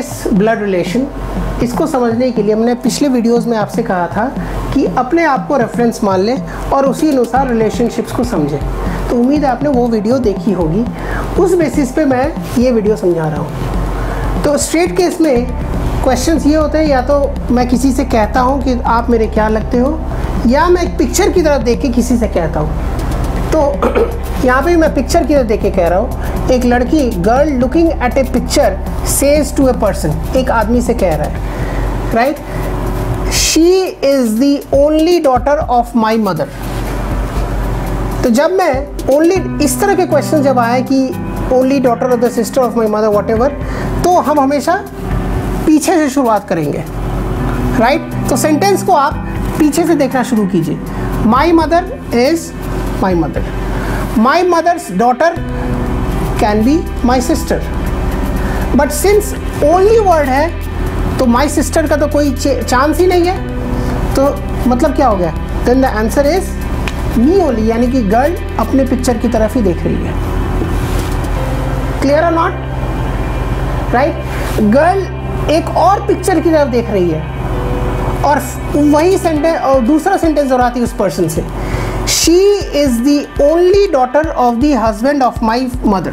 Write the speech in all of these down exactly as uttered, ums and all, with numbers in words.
इस blood relation, इसको समझने के लिए हमने पिछले वीडियोस में आपसे कहा था कि अपने आप को रेफरेंस मान लें और उसी अनुसार रिलेशनशिप्स को समझें। तो उम्मीद है आपने वो वीडियो देखी होगी, उस बेसिस पे मैं ये वीडियो समझा रहा हूँ। तो स्ट्रेट केस में क्वेश्चंस ये होते हैं, या तो मैं किसी से कहता हूँ कि आप मेरे क्या लगते हो, या मैं एक पिक्चर की तरफ देख के किसी से कहता हूँ। तो यहाँ पे मैं पिक्चर की तरफ देख के कह रहा हूँ, एक लड़की girl looking at a picture says to a person, एक आदमी से कह रहा है, right, she is the only daughter of my mother. तो जब मैं ओनली, इस तरह के क्वेश्चन जब आए कि only daughter of the sister of my mother whatever, तो हम हमेशा पीछे से शुरुआत करेंगे, राइट। तो सेंटेंस को आप पीछे से देखना शुरू कीजिए, my mother is My mother. My mother's daughter can be my sister. But since only word है, तो my sister का तो कोई चांस ही नहीं है। तो मतलब क्या हो गया? Then the answer is me only, यानी कि girl अपने पिक्चर की तरफ ही देख रही है। Clear or not? Right? Girl एक और पिक्चर की तरफ देख रही है, और वही सेंटेंस और दूसरा सेंटेंस दोहराती है उस पर्सन से। She is the only daughter of the husband of my mother.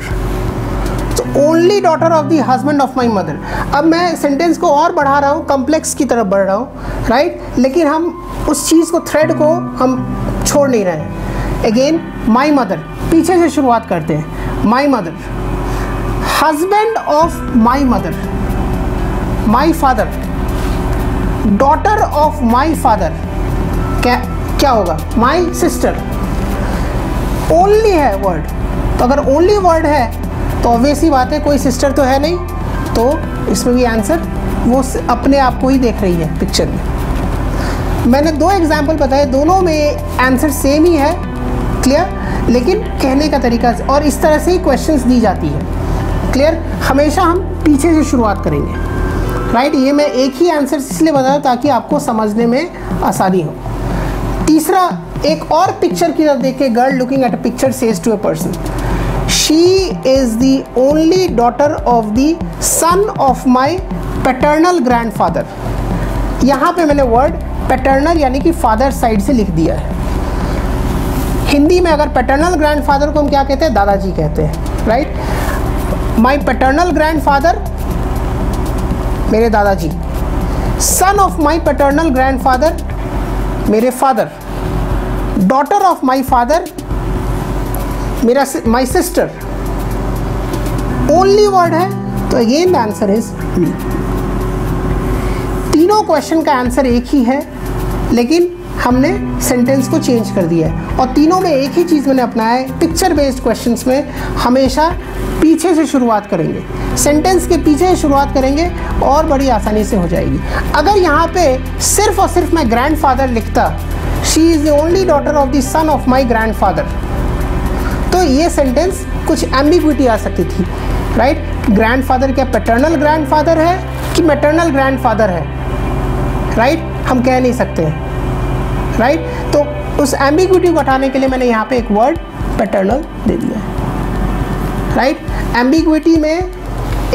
So only daughter of the husband of my mother. अब मैं सेंटेंस को और बढ़ा रहा हूँ, कम्प्लेक्स की तरफ बढ़ रहा हूँ, राइट, लेकिन हम उस चीज़ को, थ्रेड को हम छोड़ नहीं रहे हैं। अगेन माई मदर, पीछे से शुरुआत करते हैं, my mother, husband of my mother, my father, daughter of my father, क्या क्या होगा? My sister. ओनली है वर्ड, तो अगर ओनली वर्ड है तो ऑब्वियसली बात है कोई सिस्टर तो है नहीं, तो इसमें भी आंसर वो अपने आप को ही देख रही है पिक्चर में। मैंने दो एग्जाम्पल बताए, दोनों में आंसर सेम ही है, क्लियर, लेकिन कहने का तरीका, और इस तरह से ही क्वेश्चंस दी जाती है, क्लियर। हमेशा हम पीछे से शुरुआत करेंगे, राइट। ये मैं एक ही आंसर इसलिए बताया ताकि आपको समझने में आसानी हो। तीसरा, एक और पिक्चर की तरफ देखे, girl looking at a picture says to a person, she is the only daughter of the son of my paternal grandfather. यहाँ पे मैंने वर्ड पैटर्नल यानी कि फादर साइड से लिख दिया है। हिंदी में अगर पैटर्नल ग्रैंडफादर को हम क्या कहते हैं? दादाजी कहते हैं, राइट। माई पैटर्नल ग्रैंडफादर, मेरे दादाजी। Son of my paternal grandfather, मेरे father. Daughter of my father, मेरा माई सिस्टर। ओनली वर्ड है, तो अगेन आंसर इज मी। तीनों क्वेश्चन का आंसर एक ही है, लेकिन हमने सेंटेंस को चेंज कर दिया है, और तीनों में एक ही चीज़ मैंने अपनाया है। पिक्चर बेस्ड क्वेश्चंस में हमेशा पीछे से शुरुआत करेंगे, सेंटेंस के पीछे से शुरुआत करेंगे, और बड़ी आसानी से हो जाएगी। अगर यहाँ पे सिर्फ और सिर्फ मैं ग्रैंडफादर लिखता, she is the only daughter of the son of my grandfather, तो ये सेंटेंस कुछ एम्बिग्विटी आ सकती थी, राइट। ग्रैंडफादर क्या पैटर्नल ग्रैंडफादर है कि मैटर्नल ग्रैंडफादर है, राइट, हम कह नहीं सकते हैं, राइट right? तो उस एम्बिग्विटी को हटाने के लिए मैंने यहाँ पे एक वर्ड पैटर्नल दे दिया है, राइट। एम्बिग्विटी में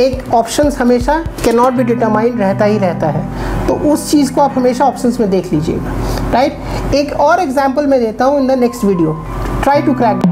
एक ऑप्शंस हमेशा कैन नॉट बी डिटरमाइंड रहता ही रहता है, तो उस चीज़ को आप हमेशा ऑप्शंस में देख लीजिएगा, राइट right? एक और एग्जाम्पल मैं देता हूँ in the next video, try to crack.